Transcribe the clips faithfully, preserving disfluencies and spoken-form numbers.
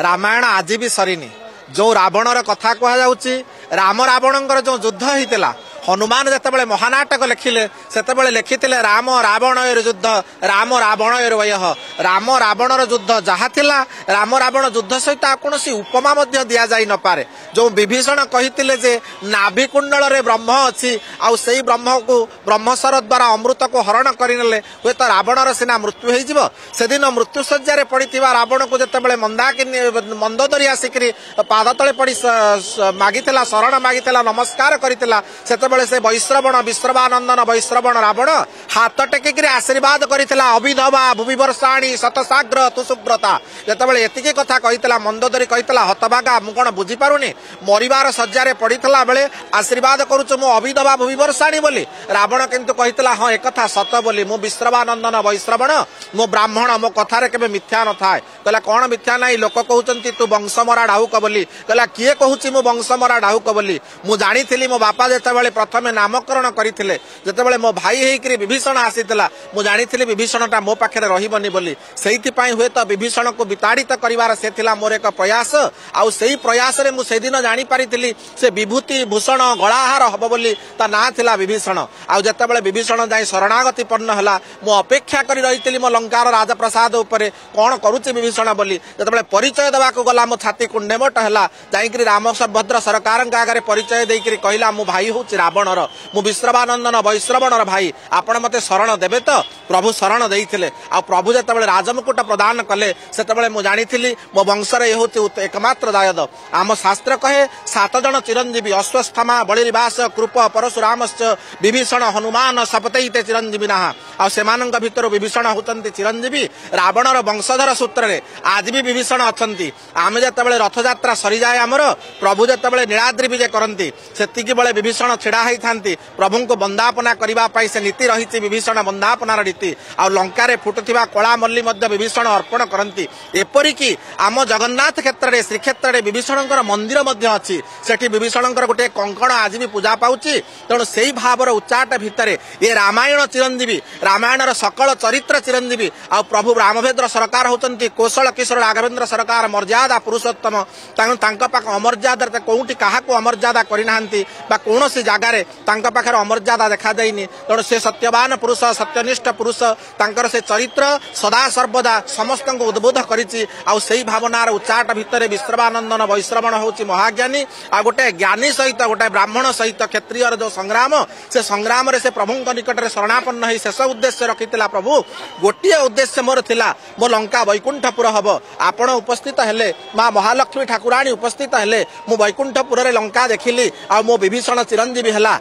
रामायण आज भी सरीनी। जो रावणर कथा कहुच्ची राम रावणर जो युद्ध होता हनुमान जिते महानाटक लिखिले से लिखि राम रावण युद्ध राम रावण वह राम रावणर युद्ध जहाँ थिला राम रावण युद्ध सहित कौन उपमा दि जा नपे। जो विभीषण कही नाभिकुंडल ब्रह्म अच्छी आउ से ब्रह्म को ब्रह्मसर द्वारा अमृत को हरण करने हे तो रावणर सीना मृत्यु होदिन मृत्युशज्यारे पड़ी रावण को जिते मंदाकिनी मंदोदरी आसिक पाद तले पड़ मागिला शरण मागिला नमस्कार करता से से वैश्रवण विश्रवानंदन वैश्रवण रावण हाथ टेकिकरी आशीर्वाद करता अभिधवा भूमिवर्षाणी सतसाग्र तुसुव्रता जितेबाला एतिकी कथा कही मंदोदरी कही हतभागा मु कौन बुझीपारुनी मरबार शज्यारे पड़ा बेले आशीर्वाद करुचु मु अभिधवा भूमिवर्षाणी बोली। रावण किंतु कही हाँ एक कथा सत बोली मु विश्रवानंदन वैश्रवण मु ब्राह्मण मो कथार के मिथ्या न थाए। कहला कौन मिथ्या ना लोक कहते तू वंशमरा ढाउक बोली। कहला किए कहूँ मु वंशमरा ढाउक बोली मु जानी मो बापा जिते प्रथमे नामकरण करते जिते मो भाई होकर विभीषण आसीला मु जानी विभीषण टा मो पाखे रही बोली से हुए तो विभीषण को विताड़ित कर से मोर एक प्रयास आउ से प्रयास मुझे दिन जापारी से विभूति भूषण गलाहार हम बोली ना था विभीषण आउ जिते विभीषण जाए शरणागति पन्न है मुपेक्षा कर रही मो लंकार राजप्रसाद उपर कौन करुच्ची विभीषण बोली जिते परिचय देवा गला मो छाती कुंडेमोट है जाकि रामभद्र सरकार आगे परिचय देकर कहला मु भाई हूँ रावणर मु विश्रवानंदन वैश्रवणर भाई आपण मते शरण देवे तो प्रभु शरण देइथिले आ प्रभु जतबेले राजमुकुट प्रदान कले सेतबेले मु जानिथिली मो वंशर ए होते एकमात्र दायद। आम शास्त्र कहे सात जन चिरंजीवी अश्वस्थमा बलिवास कृप परशुरामश्च विभीषण हनुमान सपतैते चिरंजीवी ना आ सेमानक भितर विभीषण होतंती चिरंजीवी रावणर वंशधर सूत्र रे आज भी विभीषण अछंती। आम जतबेले रथ यात्रा सरी जाए आमर प्रभु जतबेले नीलाद्रि विजय करंती सेतिकी बेले विभीषण छड़ा होई थांती प्रभु को बंदापना करिबा पाई से नीति रही विभीषण बंदापनार रीति आ लंकार फुटुवा कला मल्ली विभीषण अर्पण करती। एपरिक आम जगन्नाथ क्षेत्र में श्रीक्षेत्र में विभीषण मंदिर अच्छी से विभीषण गोटे कंकण आज भी पूजा पाँच तेणु से भावर उच्चाट भितर ये रामायण चिरंजीवी रामायणर सकल चरित्र चिरंजीवी आ प्रभु रामभद्र सरकार होती कौशल किशोर राघवेन्द्र सरकार मर्यादा पुरुषोत्तम अमर्यादा कौटी क्या अमर्यादा करना कौन सी जगार पाखे अमर्यादा देखा जाए तेणु से सत्यवान पुरुष सत्यनिष्ठ पुरुष तांकर से चरित्र सदा सर्वदा समस्त को उद्बोध करी भावनार उच्चाट भितर विश्रवानंदन वैश्रवण होची महाज्ञानी आ गोटे ज्ञानी सहित गोटे ब्राह्मण सहित क्षत्रियर जो संग्राम से संग्राम से प्रभु निकट में शरणापन्न हो शेष उद्देश्य रखी प्रभु गोटे उद्देश्य मोर थिला मो लंका वैकुंठपुर हम आपण उपस्थित हेले माँ महालक्ष्मी ठाकुराणी उपस्थित हेले मु वैकुंठपुर रे लंका देखिली आ मो विभीषण चिरंजीवी हला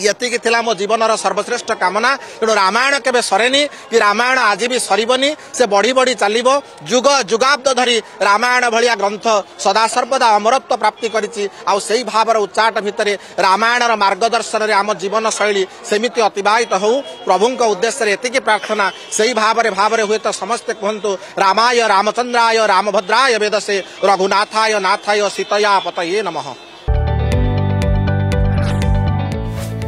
यतिकी थिला मो जीवनर सर्वश्रेष्ठ कामना। तेणु रामायण केबे सरेनी कि रामायण आज भी सरबनी से बढ़ी बढ़ी चलिबो जुग जुगाब्द धरी रामायण भलिया ग्रंथ सदा सर्वदा अमरत्व प्राप्ति करिछि आ सेही भावर उच्चाट भितरे रामायणर मार्गदर्शन रे आम जीवन शैली सेमिति अतिबाहित हो प्रभुंक उद्देश्य रे यतिकी प्रार्थना सेही भावरे भावरे हुए तो समस्त कहंतु रामाय रामचंद्राय रामभद्राय वेदसे रघुनाथाय नाथाय सीतया पतये नमः।